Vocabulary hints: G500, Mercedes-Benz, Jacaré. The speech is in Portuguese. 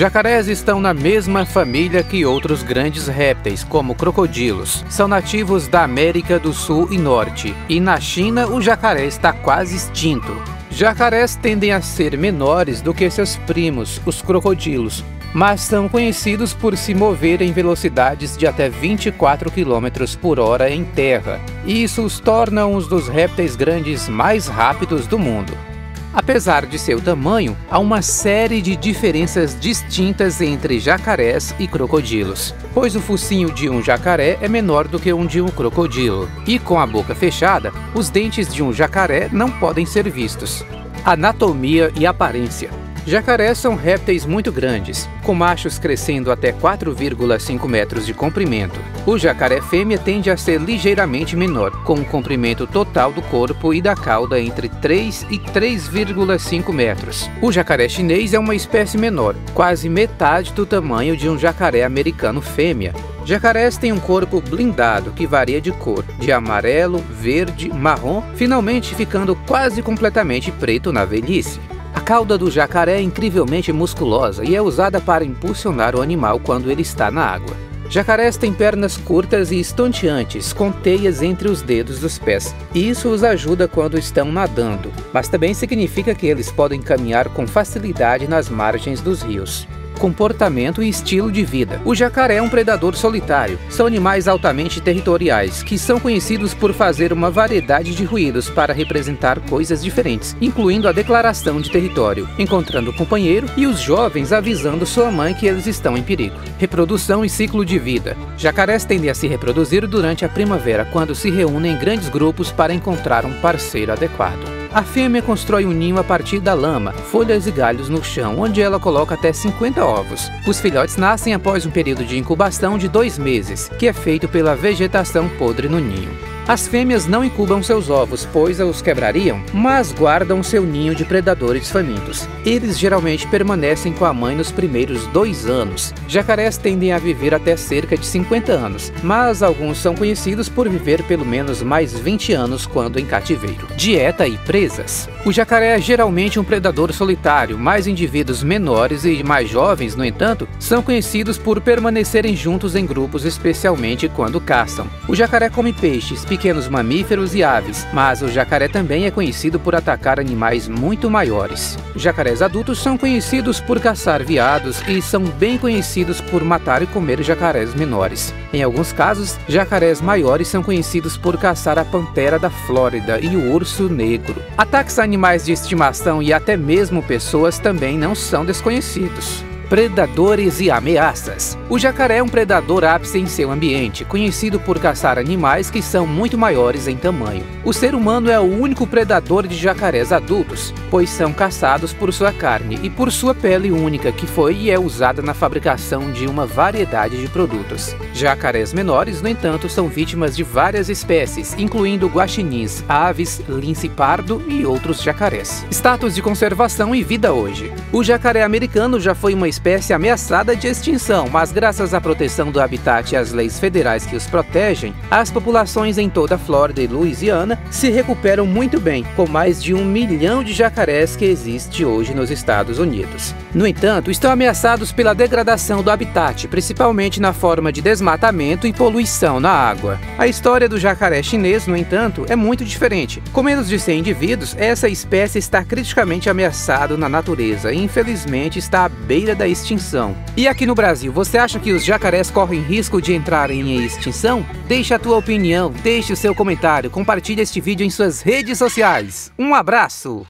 Jacarés estão na mesma família que outros grandes répteis, como crocodilos. São nativos da América do Sul e Norte, e na China o jacaré está quase extinto. Jacarés tendem a ser menores do que seus primos, os crocodilos, mas são conhecidos por se mover em velocidades de até 24 km por hora em terra, e isso os torna um dos répteis grandes mais rápidos do mundo. Apesar de seu tamanho, há uma série de diferenças distintas entre jacarés e crocodilos, pois o focinho de um jacaré é menor do que o de um crocodilo, e com a boca fechada, os dentes de um jacaré não podem ser vistos. Anatomia e aparência. Jacarés são répteis muito grandes, com machos crescendo até 4,5 metros de comprimento. O jacaré fêmea tende a ser ligeiramente menor, com um comprimento total do corpo e da cauda entre 3 e 3,5 metros. O jacaré chinês é uma espécie menor, quase metade do tamanho de um jacaré americano fêmea. Jacarés têm um corpo blindado que varia de cor, de amarelo, verde, marrom, finalmente ficando quase completamente preto na velhice. A cauda do jacaré é incrivelmente musculosa e é usada para impulsionar o animal quando ele está na água. Jacarés têm pernas curtas e estonteantes, com teias entre os dedos dos pés. Isso os ajuda quando estão nadando, mas também significa que eles podem caminhar com facilidade nas margens dos rios. Comportamento e estilo de vida. O jacaré é um predador solitário. São animais altamente territoriais, que são conhecidos por fazer uma variedade de ruídos para representar coisas diferentes, incluindo a declaração de território, encontrando o companheiro e os jovens avisando sua mãe que eles estão em perigo. Reprodução e ciclo de vida. Jacarés tendem a se reproduzir durante a primavera, quando se reúnem em grandes grupos para encontrar um parceiro adequado. A fêmea constrói um ninho a partir da lama, folhas e galhos no chão, onde ela coloca até 50 ovos. Os filhotes nascem após um período de incubação de 2 meses, que é feito pela vegetação podre no ninho. As fêmeas não incubam seus ovos, pois os quebrariam, mas guardam seu ninho de predadores famintos. Eles geralmente permanecem com a mãe nos primeiros 2 anos. Jacarés tendem a viver até cerca de 50 anos, mas alguns são conhecidos por viver pelo menos mais 20 anos quando em cativeiro. Dieta e presas. O jacaré é geralmente um predador solitário, mas indivíduos menores e mais jovens, no entanto, são conhecidos por permanecerem juntos em grupos, especialmente quando caçam. O jacaré come peixes, pequenos mamíferos e aves, mas o jacaré também é conhecido por atacar animais muito maiores. Jacarés adultos são conhecidos por caçar veados e são bem conhecidos por matar e comer jacarés menores. Em alguns casos, jacarés maiores são conhecidos por caçar a pantera da Flórida e o urso negro. Ataques a animais de estimação e até mesmo pessoas também não são desconhecidos. Predadores e ameaças. O jacaré é um predador ápice em seu ambiente, conhecido por caçar animais que são muito maiores em tamanho. O ser humano é o único predador de jacarés adultos, pois são caçados por sua carne e por sua pele única, que foi e é usada na fabricação de uma variedade de produtos. Jacarés menores, no entanto, são vítimas de várias espécies, incluindo guaxinins, aves, lince pardo e outros jacarés. Status de conservação e vida hoje. O jacaré americano já foi uma espécie ameaçada de extinção, mas graças à proteção do habitat e às leis federais que os protegem, as populações em toda a Flórida e Louisiana se recuperam muito bem, com mais de 1 milhão de jacarés que existe hoje nos Estados Unidos. No entanto, estão ameaçados pela degradação do habitat, principalmente na forma de desmatamento e poluição na água. A história do jacaré chinês, no entanto, é muito diferente. Com menos de 100 indivíduos, essa espécie está criticamente ameaçada na natureza e infelizmente está à beira da extinção. E aqui no Brasil, você acha que os jacarés correm risco de entrarem em extinção? Deixe a tua opinião, deixe o seu comentário, compartilhe este vídeo em suas redes sociais. Um abraço!